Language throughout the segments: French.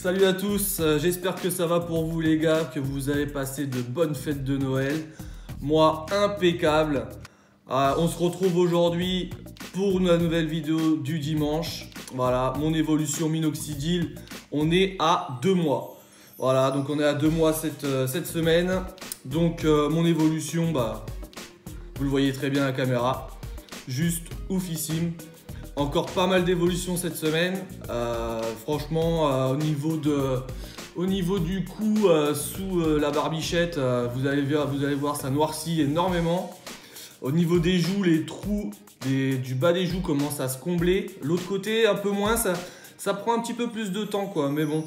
Salut à tous, j'espère que ça va pour vous les gars, que vous avez passé de bonnes fêtes de Noël. Moi, impeccable. On se retrouve aujourd'hui pour la nouvelle vidéo du dimanche. Voilà, mon évolution Minoxidil. On est à 2 mois. Voilà, donc on est à 2 mois cette semaine. Donc mon évolution, vous le voyez très bien à la caméra. Juste oufissime. Encore pas mal d'évolutions cette semaine. Franchement, au niveau du cou sous la barbichette, vous allez voir, ça noircit énormément. Au niveau des joues, les trous du bas des joues commencent à se combler. L'autre côté, un peu moins, ça prend un petit peu plus de temps, quoi. Mais bon,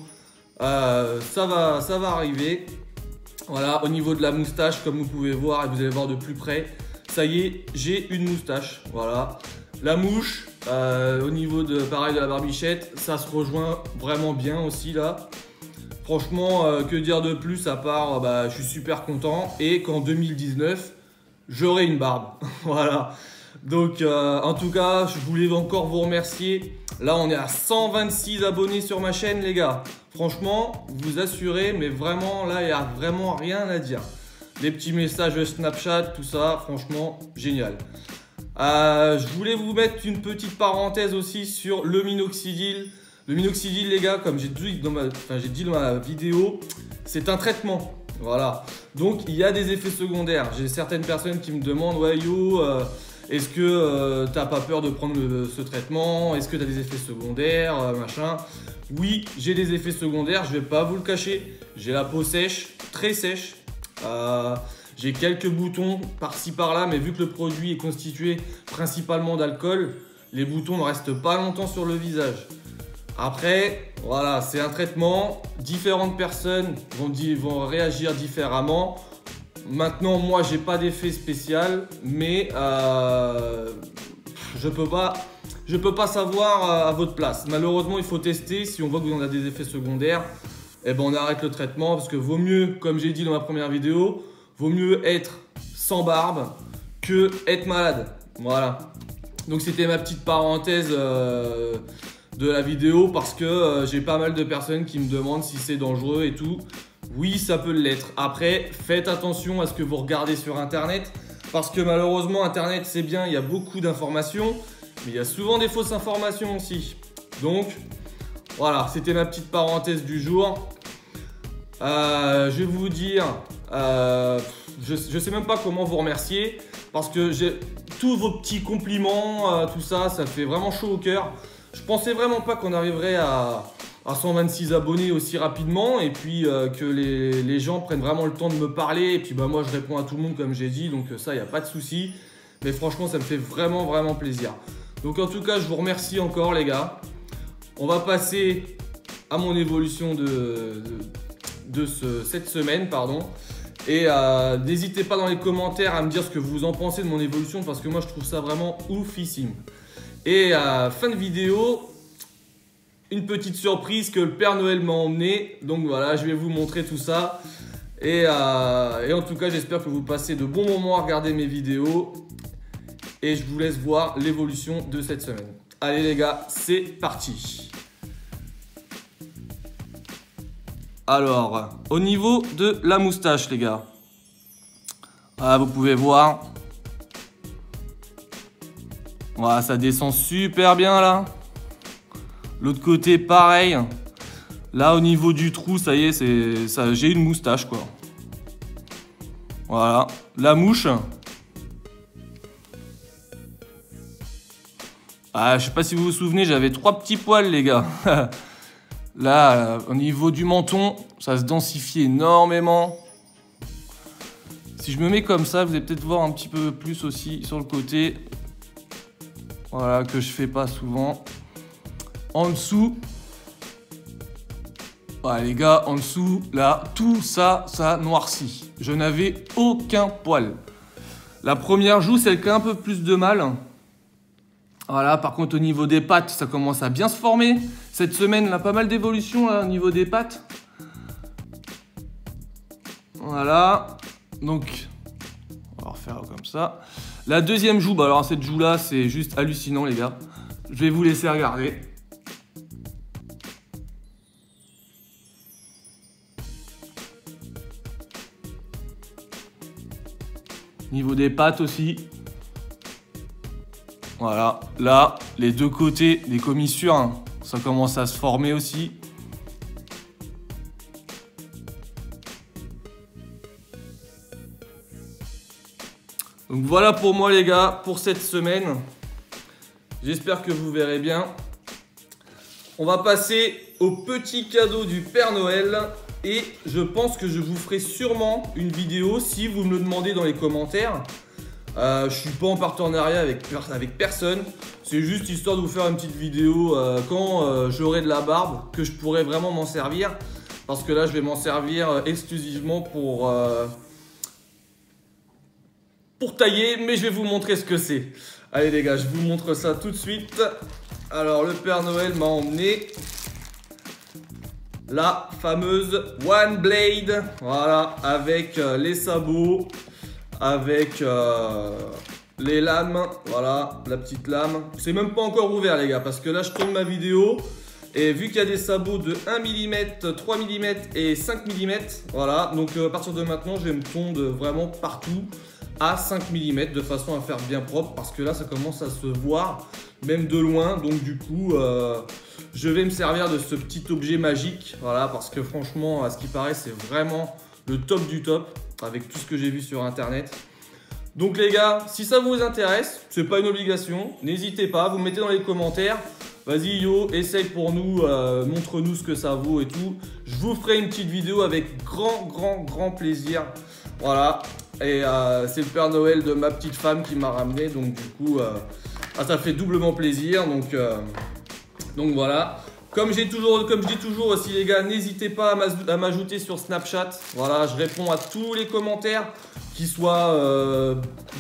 ça va arriver. Voilà, au niveau de la moustache, comme vous pouvez voir, et vous allez voir de plus près, ça y est, j'ai une moustache. Voilà. La mouche, au niveau pareil de la barbichette, ça se rejoint vraiment bien aussi là. Franchement, que dire de plus à part, je suis super content et qu'en 2019, j'aurai une barbe. Voilà. Donc, en tout cas, je voulais encore vous remercier. Là, on est à 126 abonnés sur ma chaîne, les gars. Franchement, vous assurez, mais vraiment, là, il n'y a vraiment rien à dire. Les petits messages Snapchat, tout ça, franchement, génial. Je voulais vous mettre une petite parenthèse aussi sur le minoxidil. Le minoxidil, les gars, comme j'ai dit dans ma vidéo, c'est un traitement. Voilà. Donc, il y a des effets secondaires. J'ai certaines personnes qui me demandent « Ouais, yo, est-ce que t'as pas peur de prendre ce traitement? Est-ce que t'as des effets secondaires machin ?» Oui, j'ai des effets secondaires, je vais pas vous le cacher. J'ai la peau sèche, très sèche. J'ai quelques boutons par-ci par-là, mais vu que le produit est constitué principalement d'alcool, les boutons ne restent pas longtemps sur le visage. Après, voilà, c'est un traitement. Différentes personnes vont réagir différemment. Maintenant, moi, j'ai pas d'effet spécial, mais je peux pas savoir à votre place. Malheureusement, il faut tester. Si on voit que vous en avez des effets secondaires, eh ben, on arrête le traitement parce que vaut mieux, comme j'ai dit dans ma première vidéo, vaut mieux être sans barbe que être malade. Voilà. Donc c'était ma petite parenthèse de la vidéo parce que j'ai pas mal de personnes qui me demandent si c'est dangereux et tout. Oui, ça peut l'être. Après, faites attention à ce que vous regardez sur Internet parce que malheureusement, Internet, c'est bien, il y a beaucoup d'informations, mais il y a souvent des fausses informations aussi. Donc, voilà, c'était ma petite parenthèse du jour. Je vais vous dire... je sais même pas comment vous remercier parce que tous vos petits compliments, tout ça, ça fait vraiment chaud au cœur. Je pensais vraiment pas qu'on arriverait à 126 abonnés aussi rapidement et puis que les gens prennent vraiment le temps de me parler et puis moi je réponds à tout le monde comme j'ai dit, donc ça y a pas de souci. Mais franchement ça me fait vraiment vraiment plaisir. Donc en tout cas je vous remercie encore les gars. On va passer à mon évolution de cette semaine pardon. Et n'hésitez pas dans les commentaires à me dire ce que vous en pensez de mon évolution parce que moi je trouve ça vraiment oufissime. Et fin de vidéo, une petite surprise que le Père Noël m'a emmené. Donc voilà, je vais vous montrer tout ça. Et en tout cas, j'espère que vous passez de bons moments à regarder mes vidéos. Et je vous laisse voir l'évolution de cette semaine. Allez les gars, c'est parti. Alors, au niveau de la moustache, les gars, vous pouvez voir, voilà, ça descend super bien là. L'autre côté, pareil. Là, au niveau du trou, ça y est, j'ai une moustache, quoi. Voilà, la mouche. Ah, je sais pas si vous vous souvenez, j'avais 3 petits poils, les gars. Là, au niveau du menton, ça se densifie énormément. Si je me mets comme ça, vous allez peut-être voir un petit peu plus aussi sur le côté. Voilà, que je fais pas souvent. En dessous. Ouais, les gars, en dessous, là, tout ça, ça noircit. Je n'avais aucun poil. La première joue, celle qui a un peu plus de mal. Voilà, par contre, au niveau des pattes, ça commence à bien se former. Cette semaine, là, pas mal d'évolution au niveau des pattes. Voilà. Donc, on va refaire comme ça. La deuxième joue, alors cette joue-là, c'est juste hallucinant, les gars. Je vais vous laisser regarder. Niveau des pattes aussi. Voilà, là, les deux côtés des commissures, hein, ça commence à se former aussi. Donc voilà pour moi les gars, pour cette semaine. J'espère que vous verrez bien. On va passer au petit cadeau du Père Noël. Et je pense que je vous ferai sûrement une vidéo si vous me le demandez dans les commentaires. Je suis pas en partenariat avec personne. C'est juste histoire de vous faire une petite vidéo quand j'aurai de la barbe, que je pourrai vraiment m'en servir. Parce que là je vais m'en servir exclusivement pour tailler, mais je vais vous montrer ce que c'est. Allez les gars, je vous montre ça tout de suite. Alors le Père Noël m'a emmené la fameuse One Blade, voilà, avec les sabots, avec les lames, voilà, la petite lame. C'est même pas encore ouvert les gars, parce que là je tourne ma vidéo, et vu qu'il y a des sabots de 1 mm, 3 mm et 5 mm, voilà, donc à partir de maintenant je vais me tondre vraiment partout à 5 mm de façon à faire bien propre, parce que là ça commence à se voir, même de loin, donc du coup... je vais me servir de ce petit objet magique, voilà, parce que franchement, à ce qui paraît, c'est vraiment le top du top, avec tout ce que j'ai vu sur internet. Donc les gars, si ça vous intéresse, c'est pas une obligation, n'hésitez pas, vous mettez dans les commentaires, vas-y yo, essaye pour nous, montre-nous ce que ça vaut et tout. Je vous ferai une petite vidéo avec grand plaisir, voilà. Et c'est le Père Noël de ma petite femme qui m'a ramené, donc du coup, ça fait doublement plaisir, donc voilà, comme je dis toujours aussi les gars, n'hésitez pas à m'ajouter sur Snapchat. Voilà, je réponds à tous les commentaires, qu'ils soient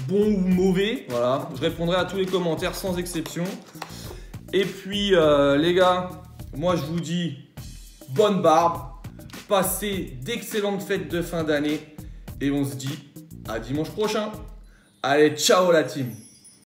bons ou mauvais. Voilà, je répondrai à tous les commentaires sans exception. Et puis les gars, moi je vous dis bonne barbe, passez d'excellentes fêtes de fin d'année et on se dit à dimanche prochain. Allez, ciao la team!